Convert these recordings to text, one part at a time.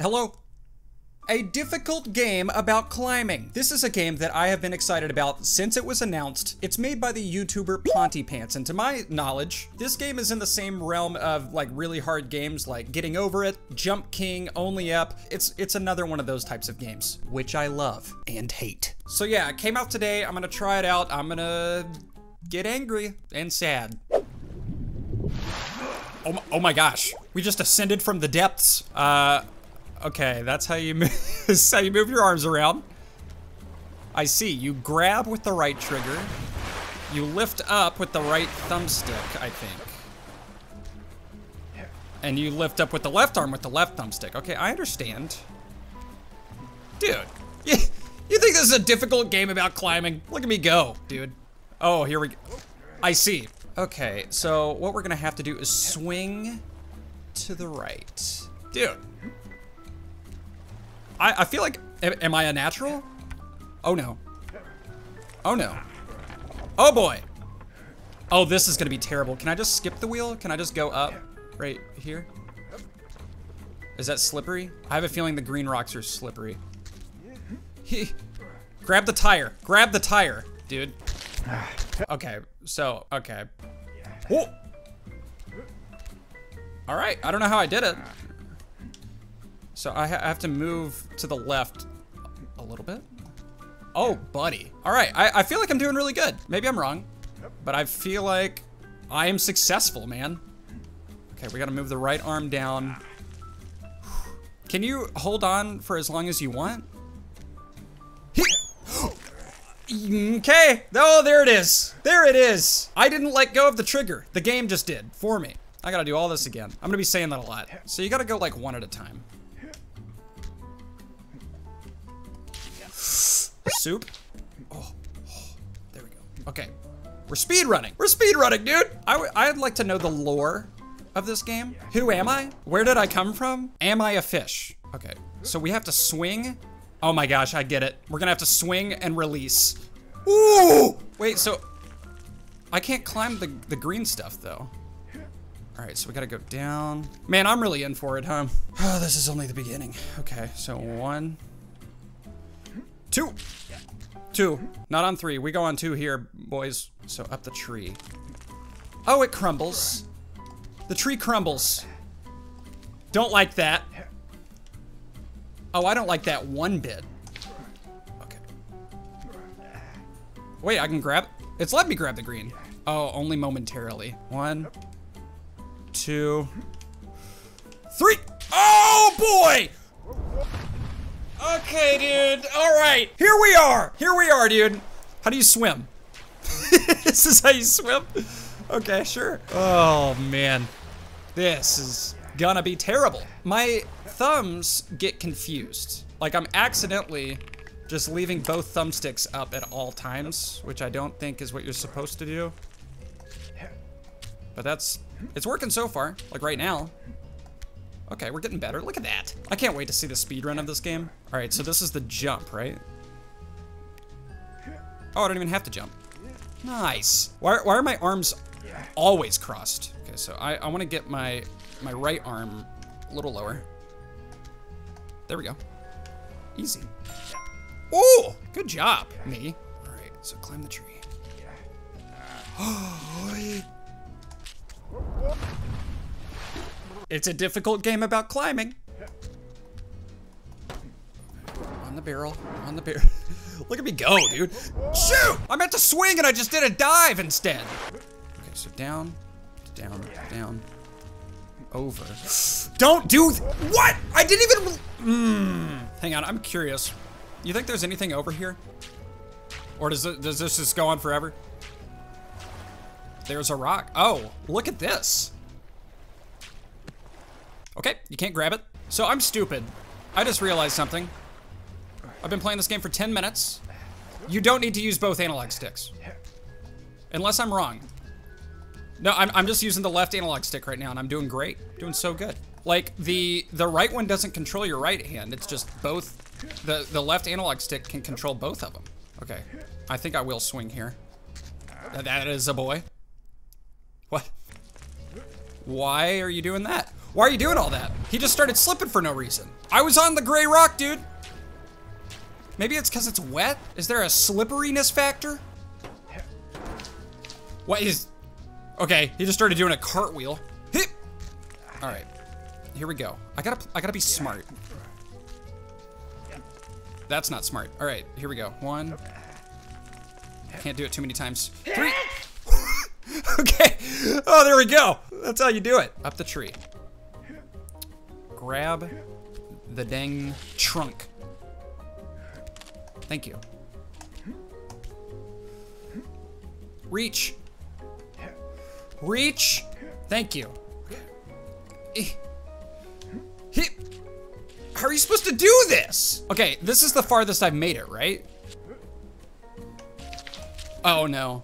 Hello? A Difficult Game About Climbing. This is a game that I have been excited about since it was announced. It's made by the YouTuber Ponty Pants, and to my knowledge, this game is in the same realm of like really hard games like Getting Over It, Jump King, Only Up. It's another one of those types of games, which I love and hate. So yeah, it came out today. I'm gonna try it out. I'm gonna get angry and sad. Oh my gosh. We just ascended from the depths. Okay, that's how you move, that's how you move your arms around. I see. You grab with the right trigger. You lift up with the right thumbstick, I think. And you lift up with the left arm with the left thumbstick. Okay, I understand. Dude, you think this is a difficult game about climbing? Look at me go, dude. Oh, here we go. I see. Okay, so what we're gonna have to do is swing to the right. Dude. I feel like, am I a natural? Oh no. Oh no. Oh boy. Oh, this is gonna be terrible. Can I just skip the wheel? Can I just go up right here? Is that slippery? I have a feeling the green rocks are slippery. Grab the tire. Grab the tire, dude. Okay, so, okay. Whoa. All right, I don't know how I did it. So I have to move to the left a little bit. Oh, buddy. All right, I feel like I'm doing really good. Maybe I'm wrong, but I feel like I am successful, man. Okay, we gotta move the right arm down. Can you hold on for as long as you want? Okay, oh, there it is. There it is. I didn't let go of the trigger. The game just did for me. I gotta do all this again. I'm gonna be saying that a lot. So you gotta go like one at a time. Soup. Oh, there we go. Okay, we're speed running. We're speed running, dude. I'd like to know the lore of this game. Who am I? Where did I come from? Am I a fish? Okay, so we have to swing. Oh my gosh, I get it. We're gonna have to swing and release. Ooh! Wait, so I can't climb the green stuff though. All right, so we gotta go down. Man, I'm really in for it, huh? Oh, this is only the beginning. Okay, so one. Two. Not on three. We go on two here, boys. So up the tree. Oh, it crumbles. The tree crumbles. Don't like that. Oh, I don't like that one bit. Okay. Wait, I can grab. It's let me grab the green. Oh, only momentarily. One, two, three. Oh, boy! Okay, dude. All right. Here we are. Here we are, dude. How do you swim? This is how you swim? Okay, sure. Oh, man. This is gonna be terrible. My thumbs get confused. Like, I'm accidentally just leaving both thumbsticks up at all times, which I don't think is what you're supposed to do. But it's working so far, like right now. Okay, we're getting better. Look at that. I can't wait to see the speedrun of this game. All right, so this is the jump, right? Oh, I don't even have to jump. Nice. Why are my arms always crossed? Okay, so I want to get my right arm a little lower. There we go. Easy. Oh, good job, me. All right, so climb the tree. Oh, it's a difficult game about climbing. On the barrel, on the barrel. Look at me go, dude. Shoot! I meant to swing and I just did a dive instead. Okay, so down, down, down, over. Don't do, what? I didn't even, hang on, I'm curious. You think there's anything over here? Or does this just go on forever? There's a rock. Oh, look at this. Okay, you can't grab it. So I'm stupid. I just realized something. I've been playing this game for 10 minutes. You don't need to use both analog sticks. Unless I'm wrong. No, I'm just using the left analog stick right now and I'm doing great. Doing so good. Like the right one doesn't control your right hand. It's just both, the left analog stick can control both of them. Okay, I think I will swing here. That is a boy. What? Why are you doing that? Why are you doing all that? He just started slipping for no reason. I was on the gray rock, dude. Maybe it's because it's wet? Is there a slipperiness factor? What is... Okay, he just started doing a cartwheel. Hip. All right, here we go. I gotta be smart. That's not smart. All right, here we go. One. Can't do it too many times. Three. Okay. Oh, there we go. That's how you do it. Up the tree. Grab the dang trunk. Thank you. Reach. Reach. Thank you. How are you supposed to do this? Okay, this is the farthest I've made it, right? Oh no.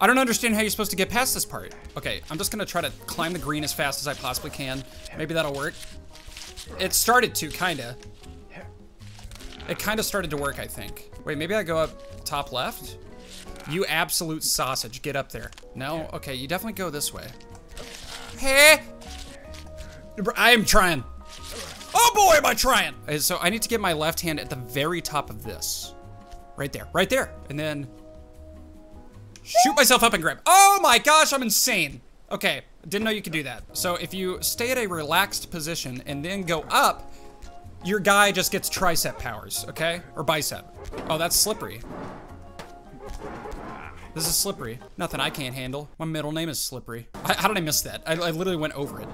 I don't understand how you're supposed to get past this part. Okay, I'm just gonna try to climb the green as fast as I possibly can. Maybe that'll work. It started to, kinda. It kinda started to work, I think. Wait, maybe I go up top left? You absolute sausage, get up there. No? Okay, you definitely go this way. Hey! I am trying. Oh boy, am I trying! So I need to get my left hand at the very top of this. Right there, right there. And then shoot myself up and grab. Oh my gosh, I'm insane. Okay, didn't know you could do that. So if you stay at a relaxed position and then go up, your guy just gets tricep powers, okay? Or bicep. Oh, that's slippery. This is slippery. Nothing I can't handle. My middle name is Slippery. How did I miss that? I literally went over it.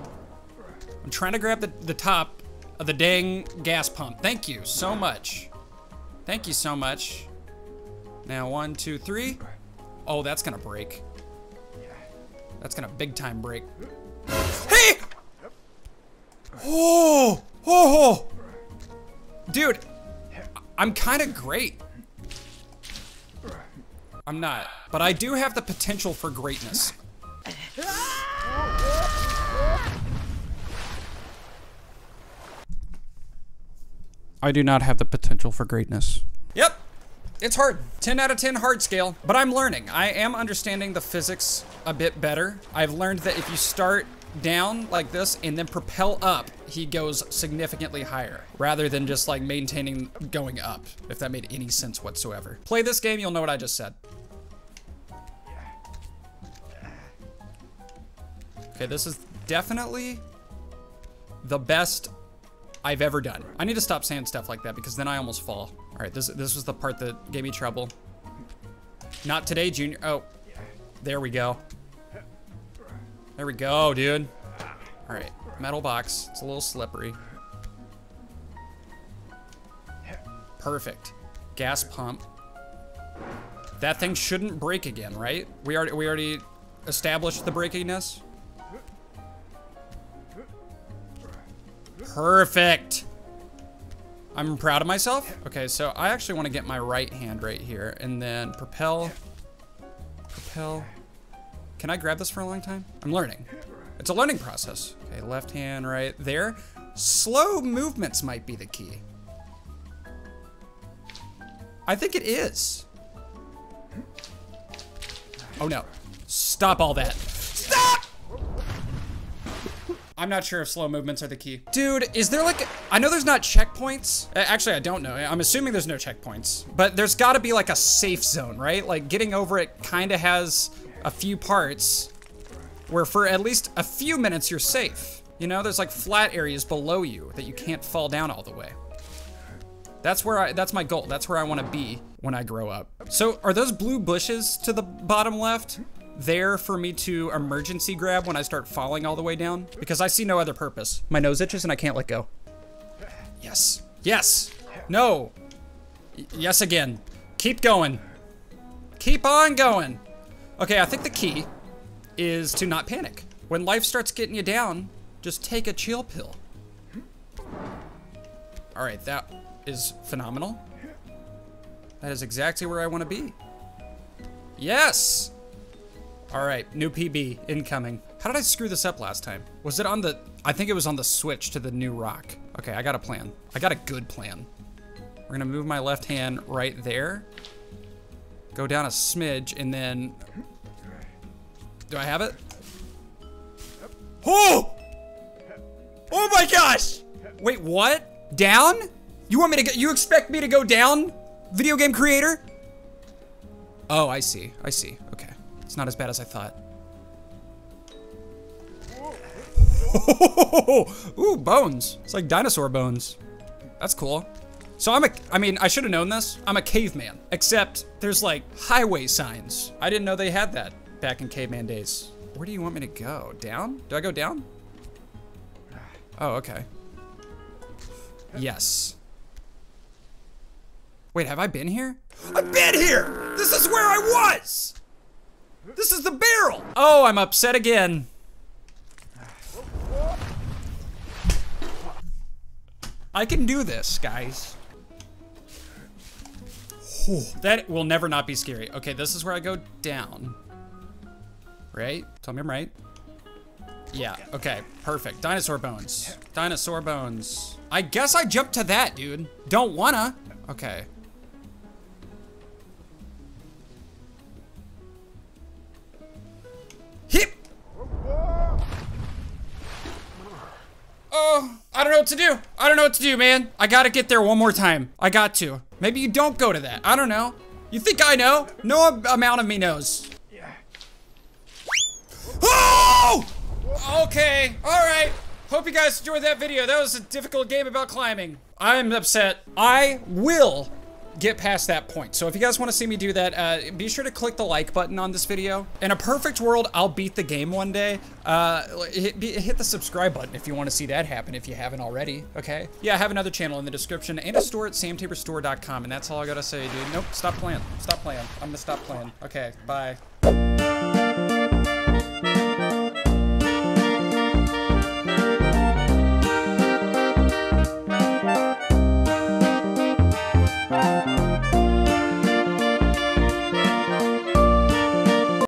I'm trying to grab the top of the dang gas pump. Thank you so much. Thank you so much. Now, one, two, three. Oh, that's gonna break. That's gonna big time break. Hey! Oh! Oh! Dude, I'm kinda great. I'm not, but I do have the potential for greatness. I do not have the potential for greatness. Yep, it's hard. 10 out of 10 hard scale, but I'm learning. I am understanding the physics a bit better. I've learned that if you start down like this and then propel up, he goes significantly higher rather than just like maintaining going up, if that made any sense whatsoever. Play this game, you'll know what I just said. Okay, this is definitely the best I've ever done. I need to stop saying stuff like that because then I almost fall. All right, this was the part that gave me trouble. Not today, Junior. Oh, there we go. There we go, dude. All right, metal box. It's a little slippery. Perfect. Gas pump. That thing shouldn't break again, right? We already established the breakiness. Perfect. I'm proud of myself. Okay, so I actually want to get my right hand right here and then propel. Propel. Can I grab this for a long time? I'm learning. It's a learning process. Okay, left hand right there. Slow movements might be the key. I think it is. Oh no. Stop all that. Stop! I'm not sure if slow movements are the key. Dude, is there like, I know there's not checkpoints. Actually, I don't know. I'm assuming there's no checkpoints, but there's gotta be like a safe zone, right? Like Getting Over It kinda has a few parts where for at least a few minutes you're safe. You know, there's like flat areas below you that you can't fall down all the way. That's where that's my goal. That's where I wanna be when I grow up. So are those blue bushes to the bottom left there for me to emergency grab when I start falling all the way down? Because I see no other purpose. My nose itches and I can't let go. Yes. Yes. No. Yes again. Keep going. Keep on going. Okay, I think the key is to not panic. When life starts getting you down, just take a chill pill. All right, that is phenomenal. That is exactly where I want to be. Yes. All right, new PB incoming. How did I screw this up last time? Was it on the, I think it was on the switch to the new rock. Okay, I got a plan. I got a good plan. We're gonna move my left hand right there. Go down a smidge and then, do I have it? Oh! Oh my gosh! Wait, what? Down? You want me to go, you expect me to go down, video game creator? Oh, I see, I see. Okay, it's not as bad as I thought. Ooh, bones. It's like dinosaur bones. That's cool. So I should have known this. I'm a caveman, except there's like highway signs. I didn't know they had that back in caveman days. Where do you want me to go? Down? Do I go down? Oh, okay. Yes. Wait, have I been here? I've been here! This is where I was! This is the barrel! Oh, I'm upset again. I can do this, guys. Whew, that will never not be scary. Okay, this is where I go down. Right? Tell me I'm right. Yeah, okay, perfect. Dinosaur bones. Dinosaur bones. I guess I jumped to that, dude. Don't wanna. Okay. Hip! Oh, I don't know what to do. I don't know what to do, man. I gotta get there one more time. I got to. Maybe you don't go to that. I don't know. You think I know? No amount of me knows. Yeah. Oh! Okay, all right. Hope you guys enjoyed that video. That was a difficult game about climbing. I'm upset. I will get past that point. So if you guys want to see me do that, be sure to click the like button on this video. In a perfect world, I'll beat the game one day. Hit the subscribe button if you want to see that happen, if you haven't already, okay? Yeah, I have another channel in the description and a store at samtaborstore.com, and that's all I gotta say, dude. Nope, stop playing. Stop playing. I'm gonna stop playing. Okay, bye.